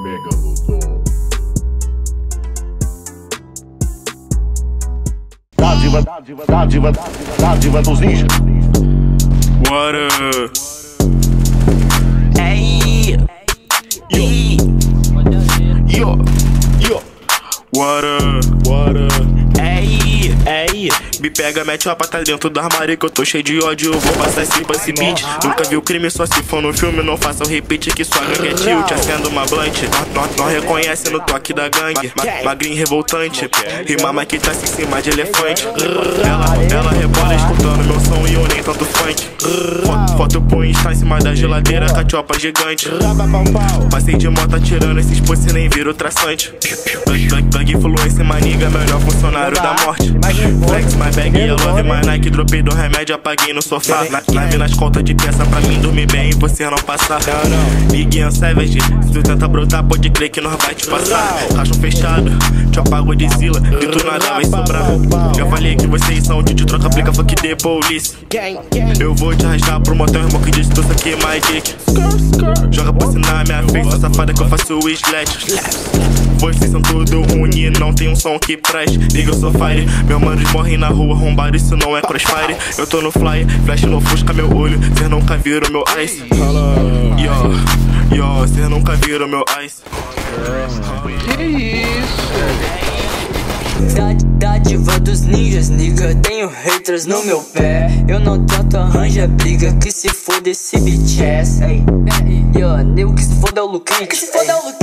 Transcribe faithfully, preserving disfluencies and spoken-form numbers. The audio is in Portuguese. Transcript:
Megalodon. Dádiva, dádiva, dádiva, dádiva dos ninjas. Water. Hey. Hey. Yo. Yo. Water. Water. Hey. Hey. Me pega, mete uma pata dentro do armário que eu tô cheio de ódio, eu vou passar esse pra esse beat. Nunca vi o crime, só se for no filme, não faça o repeat que sua gangue é tio, te acendo uma blunt. Não reconhece no toque da gangue, ma magrinho revoltante, rimama que tá em cima de elefante. Ela, ela rebola escutando meu som e eu nem tanto funk. Foto, foto pro Insta em cima da geladeira, catiopa gigante. Passei de moto atirando, esses pussy nem viram traçante. Gangue influência, maniga, melhor funcionário da morte. Flex, my bag, eu love my Nike, dropei do remédio, apaguei no sofá. Live nas contas de peça pra mim dormir bem e você não passar. Miguinha Savage, se tu tenta brotar, pode crer que nós vai te passar. Cachorro fechado, te apago de zila, e tu nada vai sobrar. Já falei que vocês são de troca, aplica fuck de polícia. Eu vou te arrastar pro motel, irmão que disse tu aqui my dick. Joga pra assinar minha face, a safada que eu faço o slash. Vocês são tudo ruim e não tem um som que preste. Liga, eu sou fire, meus manos morrem na rua, arrombado, isso não é crossfire. Eu tô no fly, flash no fusca meu olho, cês nunca viram meu ice. Yo, yo, cês nunca viram meu ice. Que isso? Da diva dos ninjas, nigga, tenho haters no meu pé. Eu não tento arranjar briga, que se foda esse bitch ass. Yo, nego, que se foda é o Luquinha. Que se foda é o Luquinha.